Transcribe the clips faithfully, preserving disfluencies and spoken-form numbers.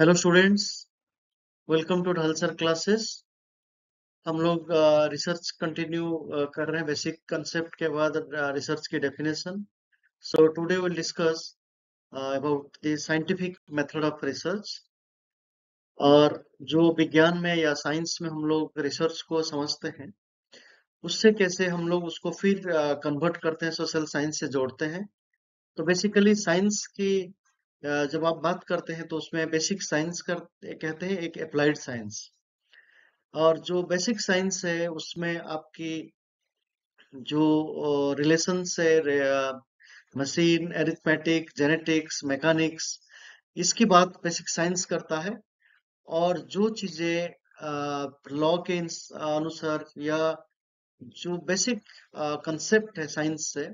Hello students, welcome to Dhal sir classes. हम लोग research continue कर रहे हैं। बेसिक कंसेप्ट के बाद रिसर्च की definition. So today will discuss about the scientific method of research. और जो विज्ञान में या साइंस में हम लोग रिसर्च को समझते हैं, उससे कैसे हम लोग उसको फिर कन्वर्ट uh, करते हैं, सोशल साइंस से जोड़ते हैं। तो बेसिकली साइंस की जब आप बात करते हैं तो उसमें बेसिक साइंस कर कहते हैं एक अप्लाइड साइंस। और जो बेसिक साइंस है उसमें आपकी जो रिलेशन से मशीन, एरिथमेटिक, जेनेटिक्स, मैकेनिक्स, इसकी बात बेसिक साइंस करता है। और जो चीजें लॉ के अनुसार या जो बेसिक कंसेप्ट है साइंस से,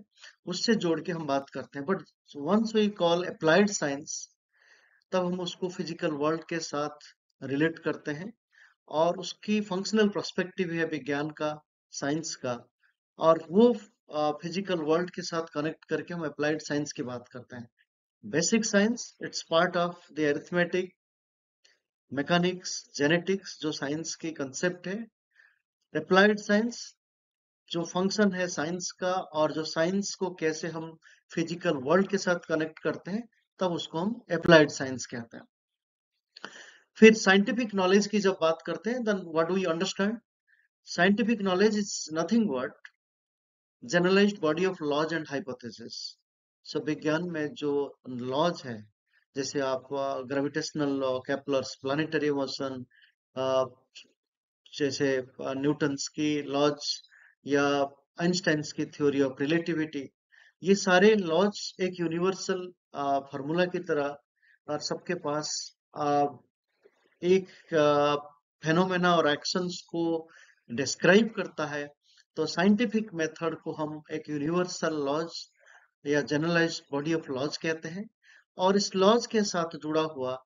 उससे जोड़ के हम बात करते हैं। But once we call applied science, तब हम उसको फिजिकल वर्ल्ड के साथ रिलेट करते हैं। और उसकी फंक्शनल पर्सपेक्टिव है विज्ञान का, साइंस का, और वो फिजिकल वर्ल्ड के साथ कनेक्ट करके हम अप्लाइड साइंस की बात करते हैं। Basic science it's part of the arithmetic, mechanics, genetics, जो साइंस की कंसेप्ट है। अप्लाइड साइंस जो फंक्शन है साइंस का, और जो साइंस को कैसे हम फिजिकल वर्ल्ड के साथ कनेक्ट करते हैं, तब उसको हम अप्लाइड साइंस कहते हैं। फिर साइंटिफिक नॉलेज की जब बात करते हैं, then what do you understand? Scientific knowledge is nothing but generalised body of laws and hypothesis. So विज्ञान में जो लॉज है, जैसे आपका gravitational law, Kepler's, planetary motion, जैसे न्यूटन्स की लॉज या आइंस्टाइन की थ्योरी ऑफ रिलेटिविटी, ये सारे लॉज एक यूनिवर्सल फार्मूला की तरह और सबके पास आ, एक फेनोमेना और एक्शंस को डिस्क्राइब करता है। तो साइंटिफिक मेथड को हम एक यूनिवर्सल लॉज या जनरलाइज्ड बॉडी ऑफ लॉज कहते हैं। और इस लॉज के साथ जुड़ा हुआ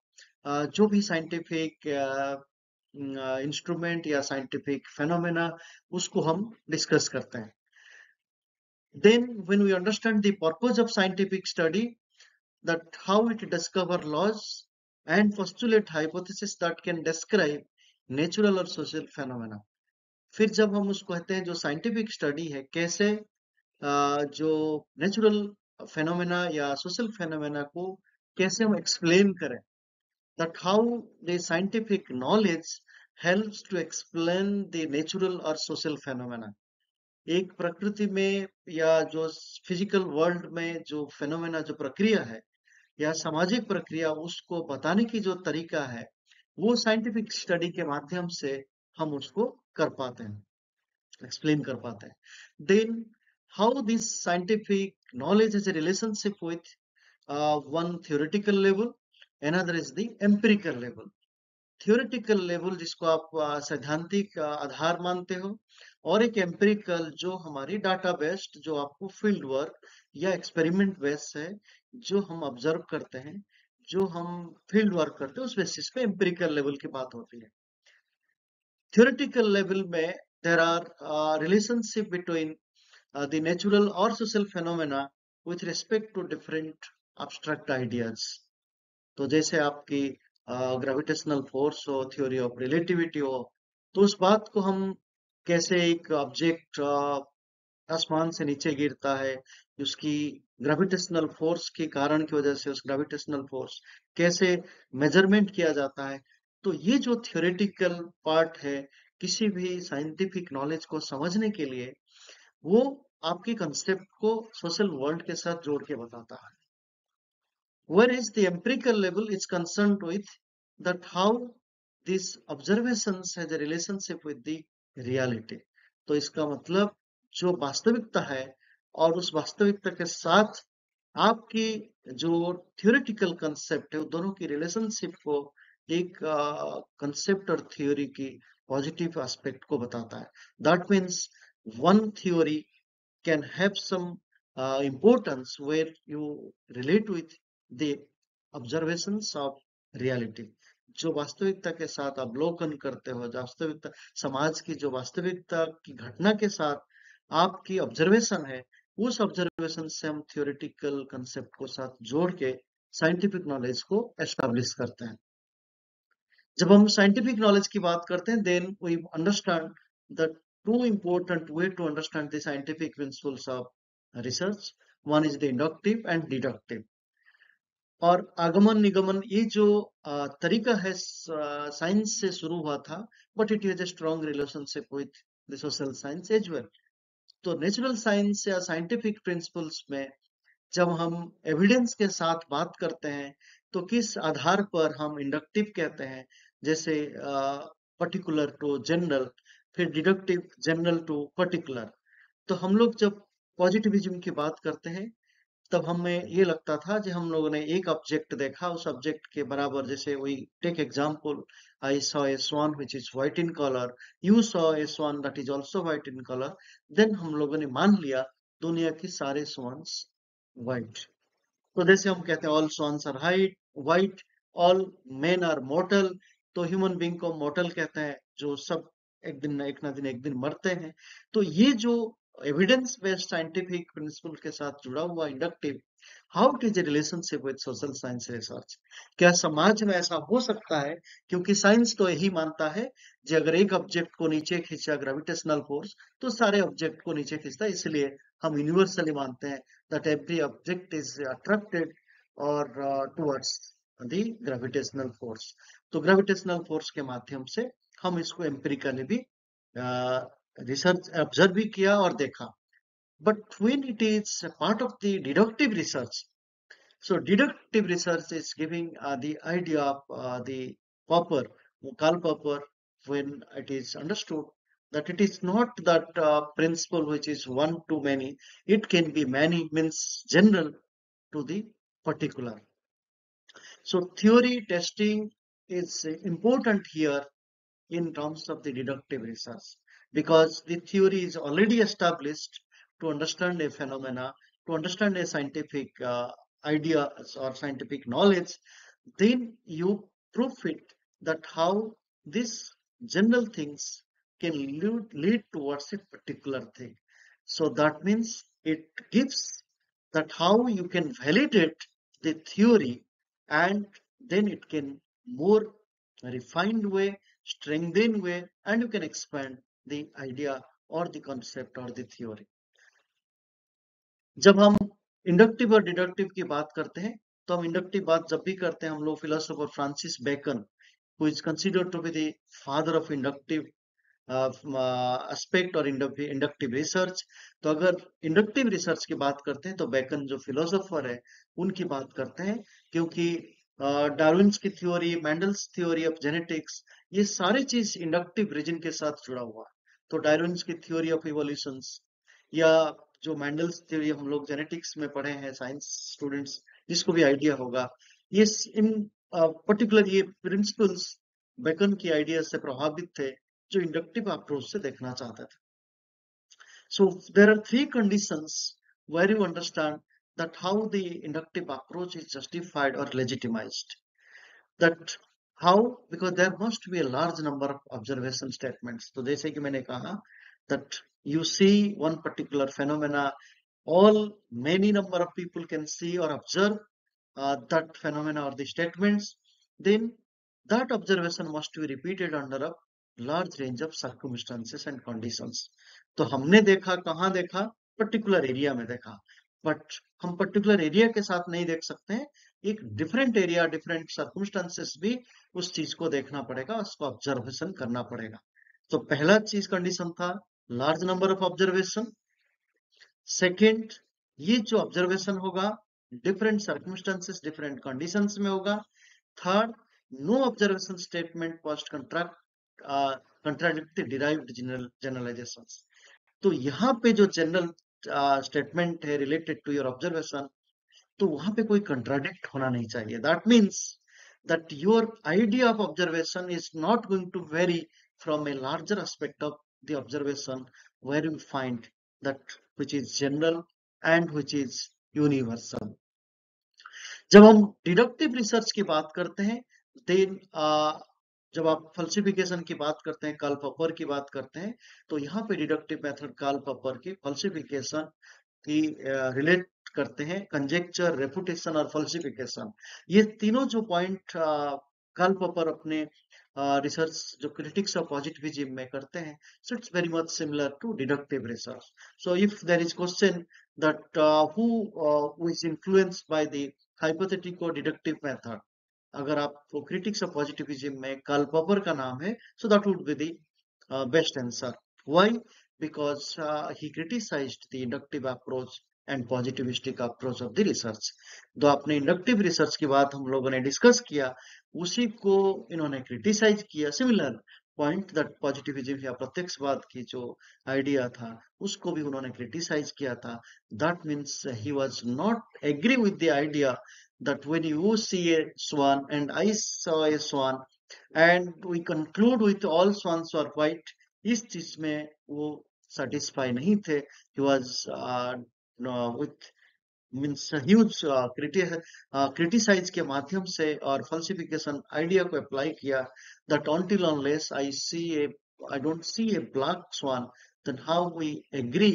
आ, जो भी साइंटिफिक इंस्ट्रूमेंट या साइंटिफिक फेनोमेना, उसको हम डिस्कस करते हैं। Then when we understand the purpose of scientific study, that how it discover laws and postulate hypothesis that can describe natural और सोशल फेनोमेना। फिर जब हम उसको कहते हैं जो साइंटिफिक स्टडी है, कैसे जो नेचुरल फेनोमेना या सोशल फेनोमेना को कैसे हम एक्सप्लेन करें, that how the scientific knowledge helps to explain the natural or social phenomena। एक प्रकृति में या जो फिजिकल वर्ल्ड में जो फेनोमेना, जो प्रक्रिया है या सामाजिक प्रक्रिया, उसको बताने की जो तरीका है, वो साइंटिफिक स्टडी के माध्यम से हम उसको कर पाते हैं, एक्सप्लेन कर पाते हैं। Then how this scientific knowledge is a relationship with one theoretical level, Another is the empirical level। Theoretical level जिसको आप सैद्धांतिक आधार मानते हो, और एक empirical जो हमारी डाटा बेस्ड, जो आपको फील्ड वर्क या एक्सपेरिमेंट बेस्ड है, जो हम ऑब्जर्व करते हैं, जो हम फील्ड वर्क करते हैं, उस बेसिस पे empirical लेवल की बात होती है। Theoretical level में there are relationship between the natural or social phenomena with respect to different abstract ideas। तो जैसे आपकी ग्रेविटेशनल फोर्स हो, थ्योरी ऑफ रिलेटिविटी हो, तो उस बात को हम कैसे एक ऑब्जेक्ट आसमान से नीचे गिरता है, उसकी ग्रेविटेशनल फोर्स के कारण की वजह से उस ग्रेविटेशनल फोर्स कैसे मेजरमेंट किया जाता है। तो ये जो थ्योरेटिकल पार्ट है किसी भी साइंटिफिक नॉलेज को समझने के लिए, वो आपके कंसेप्ट को सोशल वर्ल्ड के साथ जोड़ के बताता है। Whereas the empirical level is concerned with that how these observations has a relationship with the reality। तो इसका मतलब जो वास्तविकता है और उस वास्तविकता के साथ आपकी जो theoretical concept है, दोनों की relationship को एक concept और theory की positive aspect को बताता है। That means one theory can have some uh, importance where you relate with The observations of reality। जो वास्तविकता के साथ अवलोकन करते हो, वास्तविकता समाज की जो वास्तविकता की घटना के साथ आपकी ऑब्जर्वेशन है, उस ऑब्जर्वेशन से हम थियोरिटिकल कंसेप्ट को साथ जोड़ के साइंटिफिक नॉलेज को एस्टैब्लिश करते हैं। जब हम साइंटिफिक नॉलेज की बात करते हैं then we understand the two important way to understand the scientific principles of research, one is the inductive and deductive. और आगमन निगमन ये जो तरीका है साइंस से शुरू हुआ था, but it has a strong relationship with the social science as well. तो नेचुरल साइंस या साइंटिफिक प्रिंसिपल्स में जब हम एविडेंस के साथ बात करते हैं तो किस आधार पर हम इंडक्टिव कहते हैं, जैसे पर्टिकुलर टू जनरल, फिर डिडक्टिव जनरल टू पर्टिकुलर। तो हम लोग जब पॉजिटिविज्म की बात करते हैं तब हमें ये लगता था कि हम लोगों ने एक ऑब्जेक्ट देखा, उस ऑब्जेक्ट के बराबर, जैसे वही take example, I saw a swan which is white in colour, you saw a swan that is also white in colour, then हम लोगों ने मान लिया दुनिया के सारे स्वान्स व्हाइट। तो जैसे हम कहते हैं all swans are white white, all men are mortal, तो ह्यूमन बींग को मॉर्टल कहते हैं, जो सब एक दिन एक ना दिन एक दिन मरते हैं। तो ये जो एविडेंस बेस्ड साइंटिफिक प्रिंसिपल के साथ जुड़ा हुआ inductive, how it is a relationship with social science research, क्या समाज में ऐसा हो सकता है? क्योंकि साइंस तो यही मानता है कि अगर एक ऑब्जेक्ट को नीचे खींचा ग्रेविटेशनल फोर्स तो सारे ऑब्जेक्ट को नीचे खींचता है, इसलिए हम यूनिवर्सली मानते हैं that every object is attracted और टुवर्ड्स द ग्रेविटेशनल फोर्स। तो ग्रेविटेशनल फोर्स के माध्यम से हम इसको एम्पिरिकली भी uh, रिसर्च ऑब्जर्व भी किया और देखा। But when it is part of the deductive research, so deductive research is giving the idea of the Popper, Karl Popper, when it is understood that it is not that uh, principle which is one to many, it can be many means general to the particular. So theory testing is important here in terms of the deductive research, because the theory is already established to understand a phenomena, to understand a scientific uh, idea or scientific knowledge, then you prove it that how these general things can lead, lead towards a particular thing. So that means it gives that how you can validate the theory, and then it can more refined way, strengthened way, and you can expand the idea or the concept or the theory. जब हम inductive और deductive की बात करते हैं तो हम inductive बात जब भी करते हैं हम लोग philosopher Francis Bacon, who is considered to be the father of inductive aspect और इंडक्टिव रिसर्च। तो अगर इंडक्टिव रिसर्च की बात करते हैं तो बेकन जो फिलोसोफर है उनकी बात करते हैं, क्योंकि डार्विन की theory, Mendel's theory of genetics, ये सारी चीज इंडक्टिव रीजन के साथ जुड़ा हुआ। तो डार्विन की थ्योरी ऑफ इवोल्यूशन या जो मेंडल्स थ्योरी हम लोग जेनेटिक्स में पढ़े हैं साइंस स्टूडेंट्स, जिसको भी आइडिया होगा, ये इन पर्टिकुलर ये प्रिंसिपल्स बेकन की आइडिया से प्रभावित थे जो इंडक्टिव अप्रोच से देखना चाहता था। So there are three conditions where you understand that how the inductive approach is justified और legitimised, that how, because there must be a large number of observation statements. तो जैसे कि मैंने कहा that you see one particular phenomena, all many number of people can see और observe that phenomena और the statements, then that observation must be repeated under a large range of circumstances and conditions. तो हमने देखा, कहाँ देखा, particular area में देखा, but हम पर्टिकुलर एरिया के साथ नहीं देख सकते हैं, एक डिफरेंट एरिया डिफरेंट सर्कमस्टेंसेस भी उस चीज को देखना पड़ेगा, उसको ऑब्जर्वेशन करना पड़ेगा। तो पहला चीज कंडीशन था large number of observation, second ये जो ऑब्जर्वेशन होगा डिफरेंट सर्कमस्टेंसेस डिफरेंट कंडीशन में होगा, third no observation statement post contract contradict derived general generalisations. तो यहाँ पे जो जनरल स्टेटमेंट है रिलेटेड टू योर ऑब्जर्वेशन, तो वहां पे कोई कंट्राडिक्ट होना नहीं चाहिए। That means that your idea of observation is not going to vary from a larger aspect of the observation where you find that which is general and which is universal. जब हम deductive research की बात करते हैं, then जब आप फल्सिफिकेशन की बात करते हैं, कार्ल पॉपर की बात करते हैं, तो यहाँ पे डिडक्टिव मेथड कार्ल पॉपर की फल्सिफिकेशन की रिलेट करते हैं, कंजेक्चर, रेपुटेशन और फल्सिफिकेशन, ये तीनों जो पॉइंट कार्ल पॉपर अपने रिसर्च जो क्रिटिक्स ऑफ पॉजिटिविज्म में करते हैं, so it's very much similar to deductive research. So if there is question that who is influenced by the hypothetico deductive method, अगर आपको क्रिटिक्स ऑफ पॉजिटिविज्म में Karl Popper का नाम है, so that would be the best answer. Why? Because uh, he criticized the inductive approach and positivistic approach of the research. तो आपने inductive research की बात हम लोगों ने डिस्कस किया, उसी को इन्होंने क्रिटिसाइज किया. सिमिलर पॉइंट दैट पॉजिटिविज्म या प्रत्यक्षवाद की जो आइडिया था उसको भी उन्होंने क्रिटिसाइज किया था. That means he was not agree with the idea that when you see a swan and I saw a swan and we conclude with all swans are white, इस चीज में वो satisfied नहीं थे. he was uh, no, with means huge uh, criti- uh, criticize के माध्यम से और falsification idea को apply किया that until unless I see a I don't see a black swan, then how we agree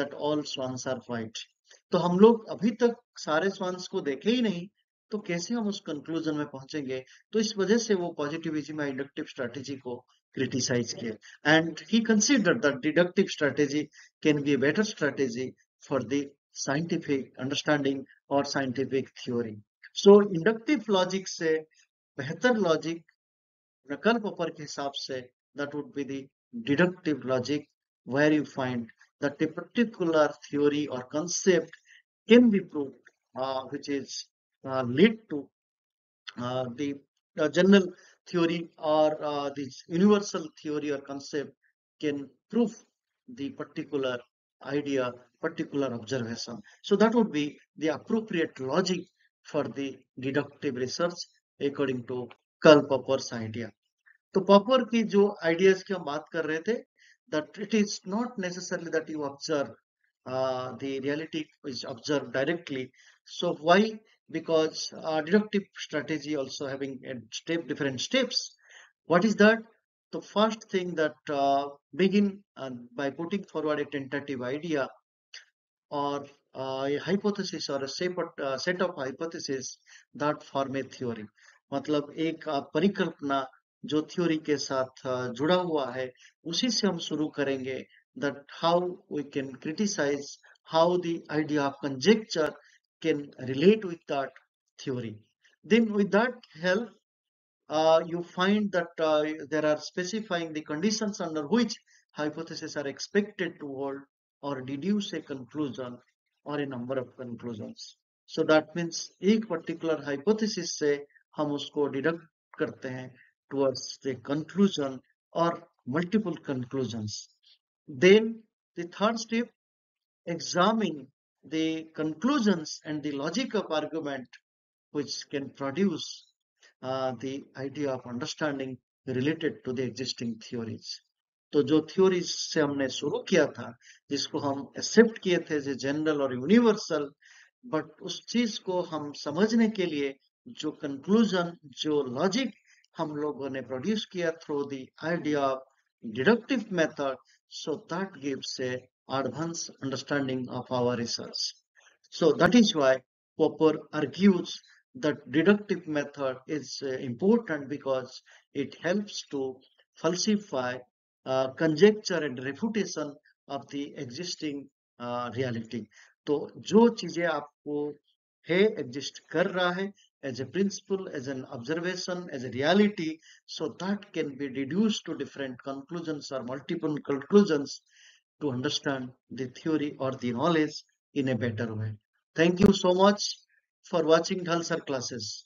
that all swans are white. तो हम लोग अभी तक सारे swans को देखे ही नहीं, तो कैसे हम उस कंक्लूजन में पहुंचेंगे. तो इस वजह से वो पॉजिटिविज्म या इंडक्टिव स्ट्रेटेजी को क्रिटिसाइज किया. And he considered that deductive strategy can be a better strategy for the scientific understanding और scientific theory. So inductive logic से बेहतर लॉजिक कार्ल पॉपर के हिसाब से that would be the deductive logic, where you find that a particular theory और concept can be proved which is Uh, lead to uh, the uh, general theory or uh, this universal theory or concept can prove the particular idea, particular observation. So that would be the appropriate logic for the deductive research according to Karl Popper's idea. So Popper की जो ideas की हम बात कर रहे थे, that it is not necessarily that you observe uh, the reality is observed directly. So why? Because uh, deductive strategy also having a step different steps. What is that? The first thing that uh, begin uh, by putting forward a tentative idea or uh, a hypothesis or a set of hypotheses that form a theory. मतलब एक परिकल्पना जो theory के साथ जुड़ा हुआ है उसी से हम शुरू करेंगे. That how we can criticize how the idea of conjecture can relate with that theory. Then with that help uh, you find that uh, there are specifying the conditions under which hypotheses are expected to hold or deduce a conclusion or a number of conclusions. So that means एक particular hypothesis से हम उसको deduct करते हैं towards the conclusion or multiple conclusions. Then the third step, examining the conclusions and the logic of argument which can produce uh, the idea of understanding related to the existing theories. तो जो theories से हमने शुरू किया था, जिसको हम accept किए थे as a general और universal, but उस चीज को हम समझने के लिए जो conclusion, जो logic हम लोगों ने produce किया through the idea of deductive method, so that gives a advanced understanding of our research. So that is why Popper argues that deductive method is uh, important because it helps to falsify uh, conjecture and refutation of the existing uh, reality. तो जो चीजें आपको है exist कर रहा है as a principle, as an observation, as a reality, so that can be deduced to different conclusions or multiple conclusions to understand the theory or the knowledge in a better way. Thank you so much for watching Dhalsar classes.